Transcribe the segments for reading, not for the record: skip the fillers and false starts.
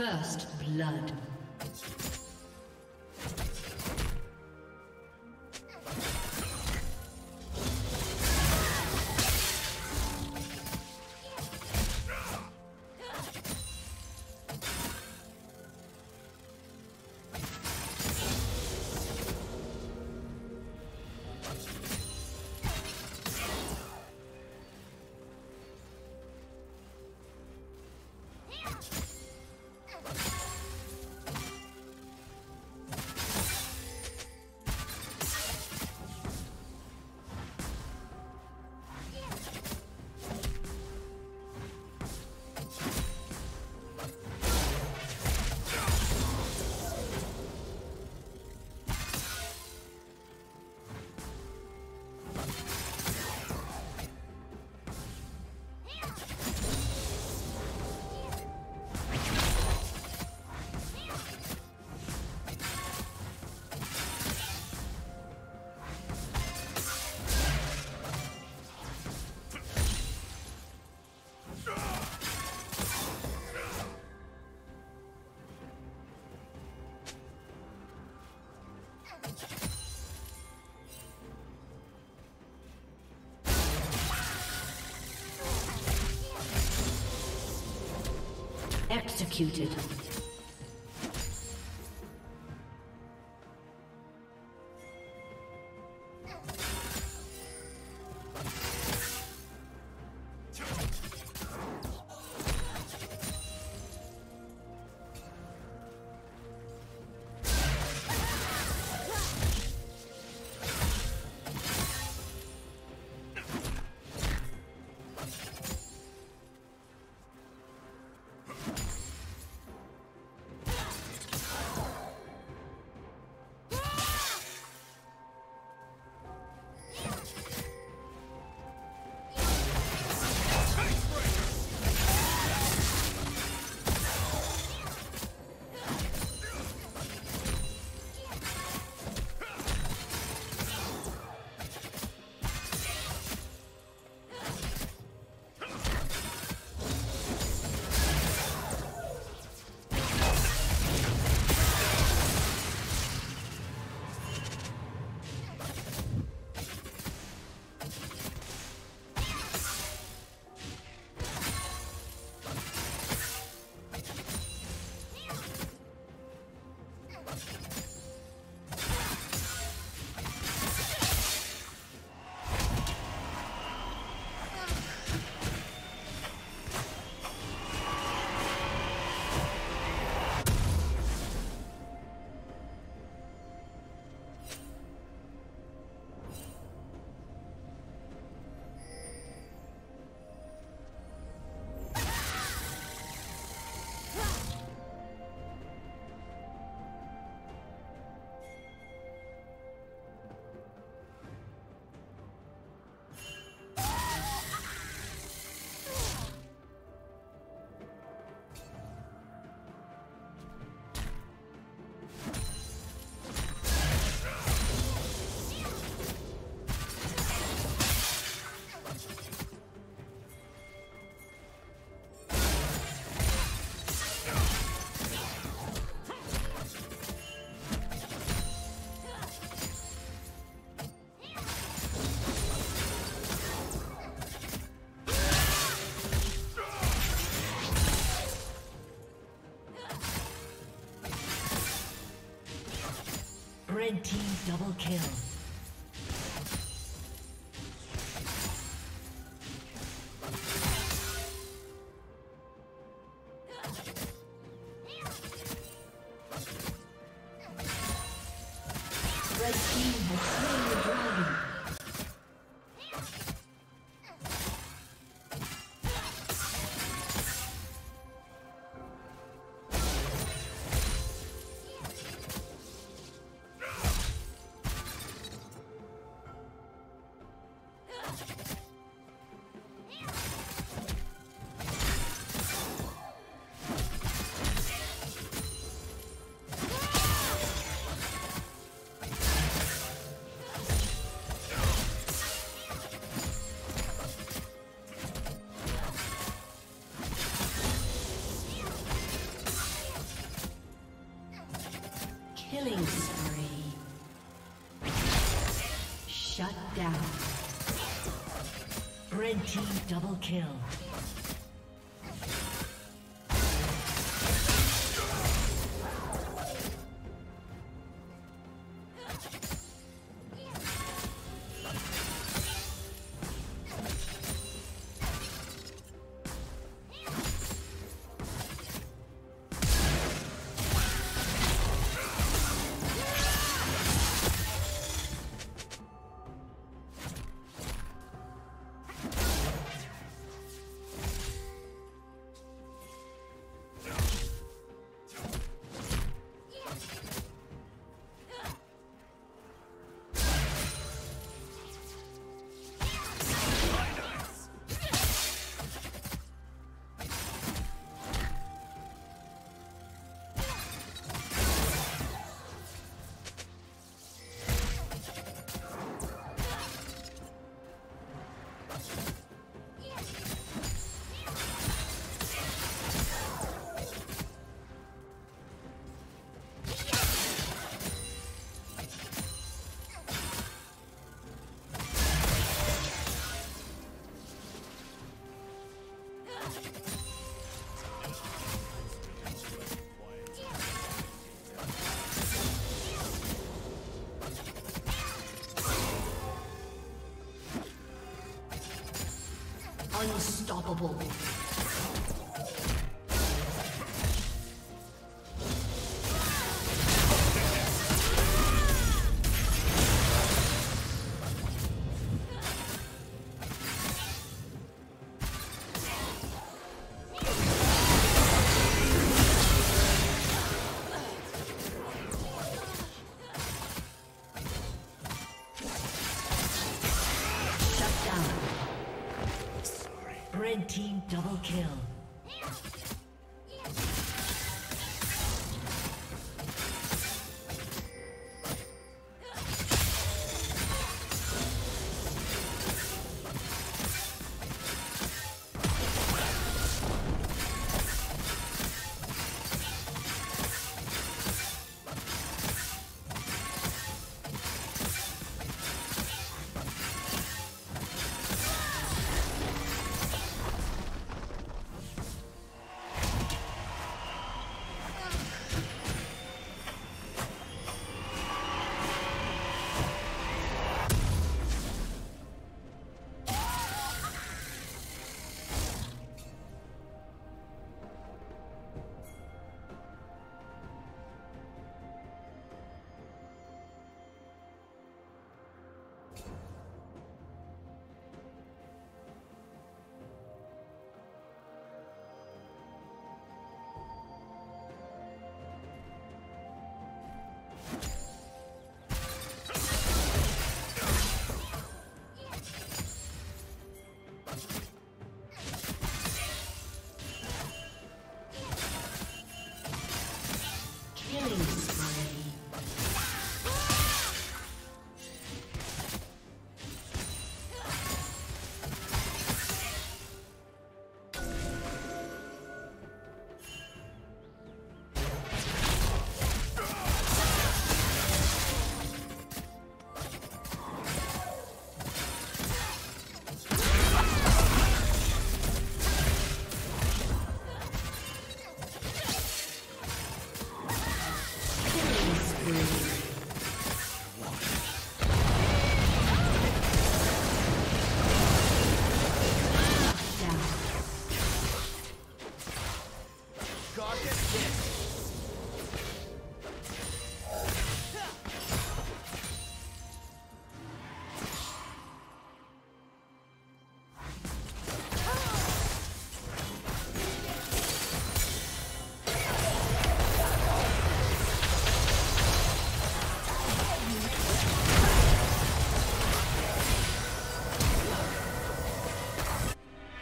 First blood. Executed. Red team double kill. Killing spree. Shut down. Red team double kill. Unstoppable. Team double kill.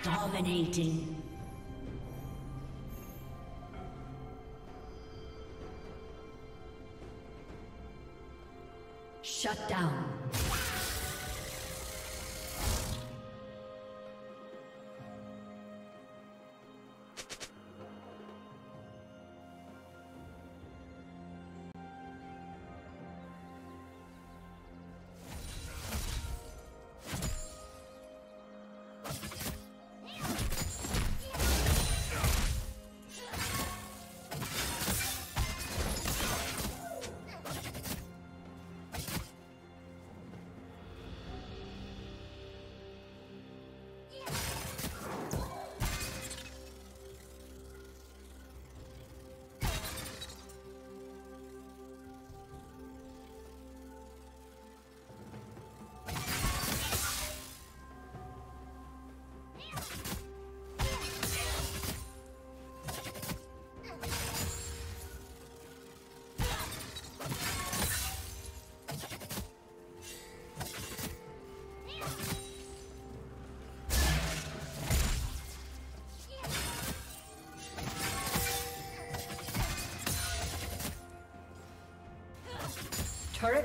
Dominating. Shut down. Turret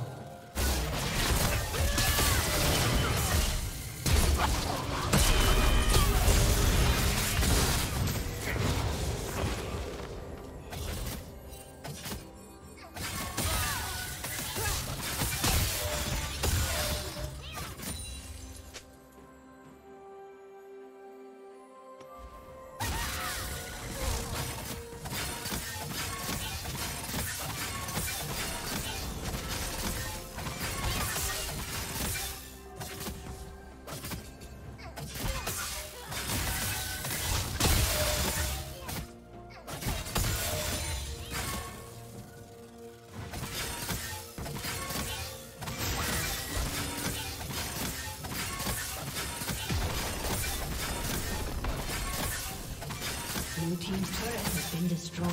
Blue team's turret has been destroyed.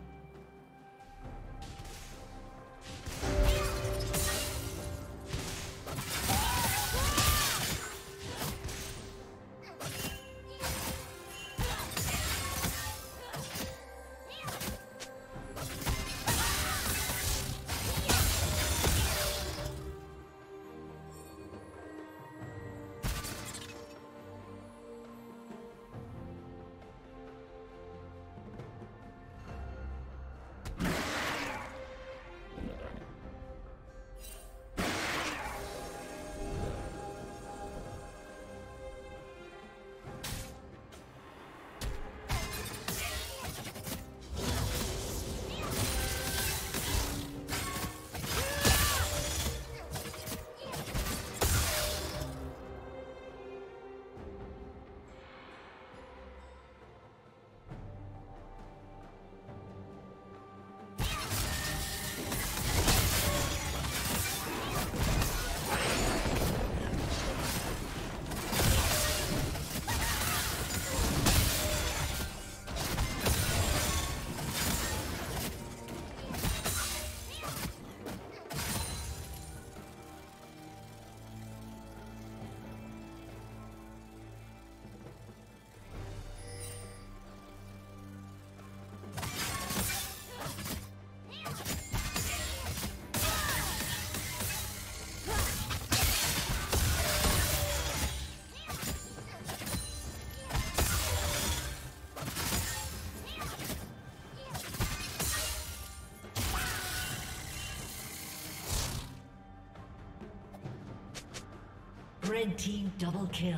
Red team double kill.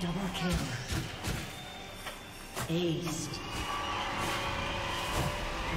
Double kill. Aced.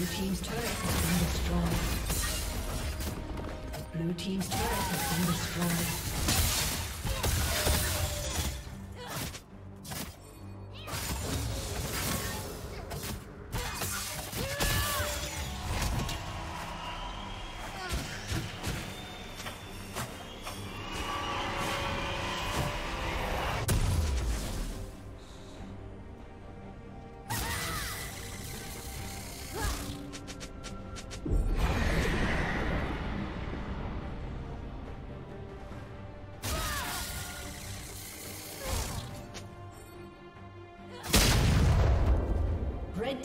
Blue team's turret has been destroyed. Blue team's turret has been destroyed. Red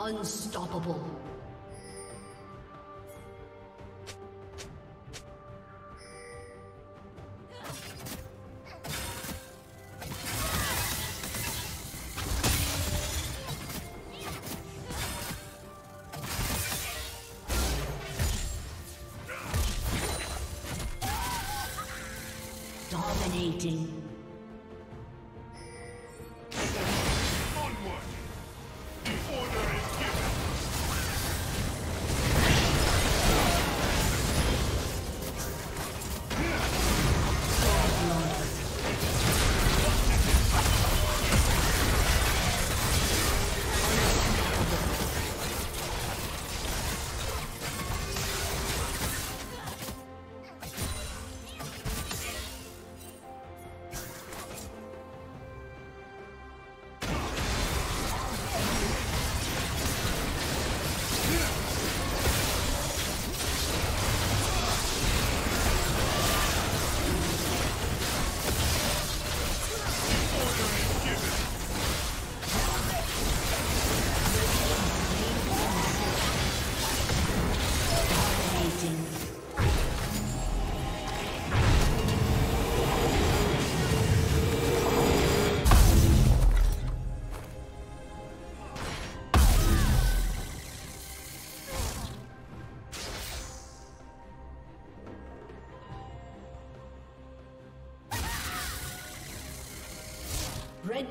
Unstoppable. Dominating. Red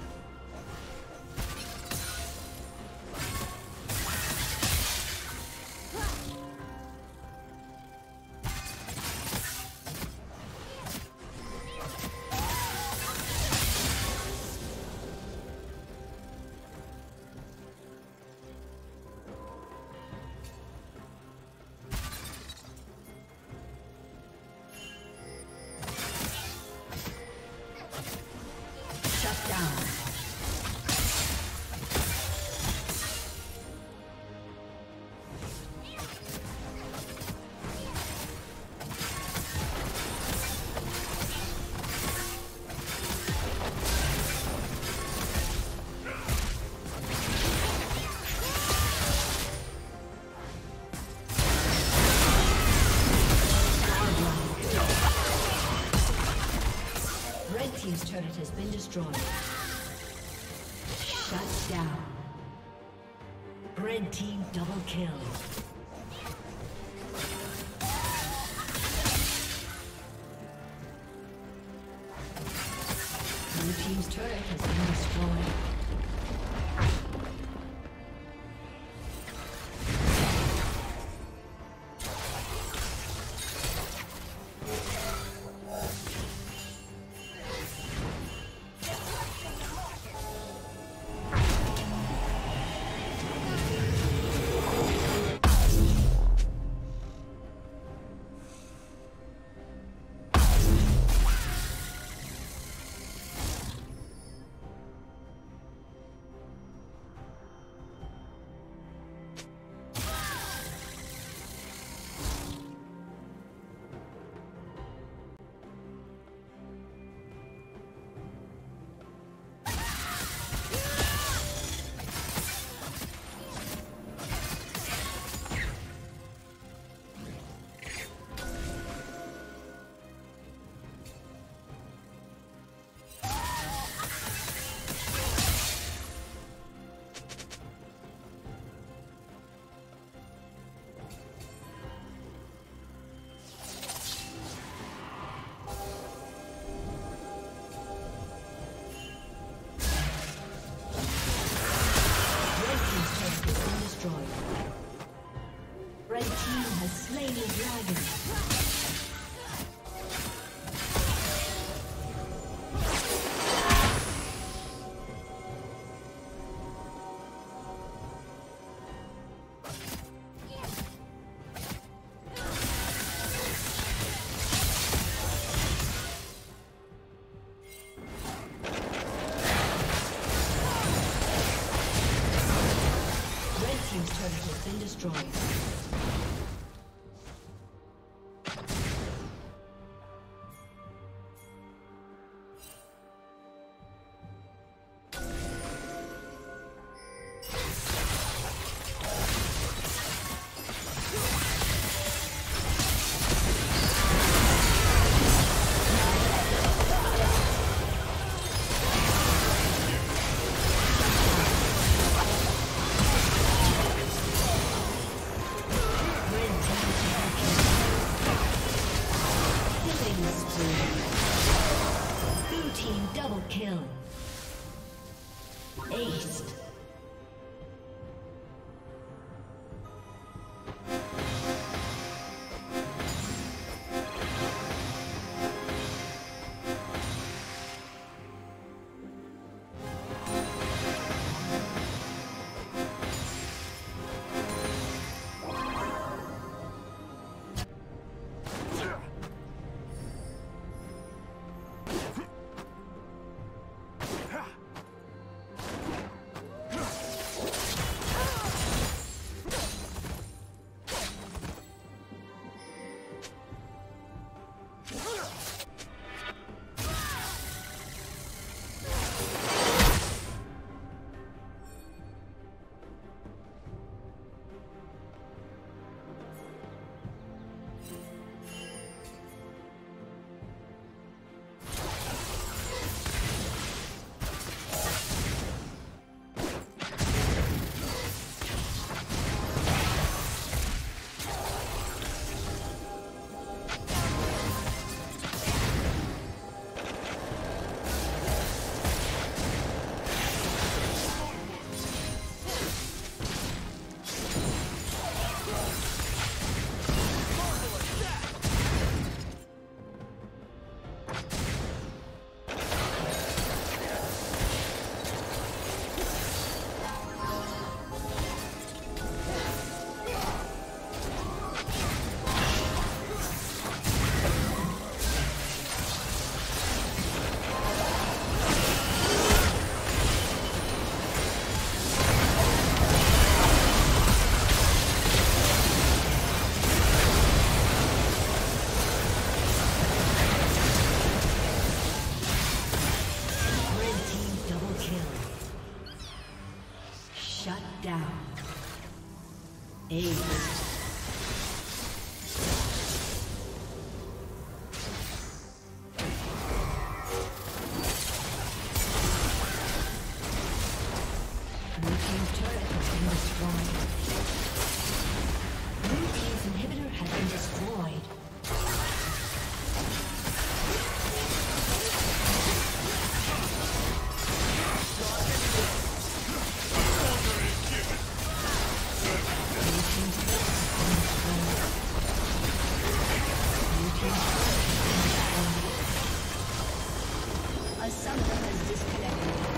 Team's turret has been destroyed. Shut down. Red team double kill. Blue team's turret has been destroyed. Double kill. Ace. Someone has disconnected.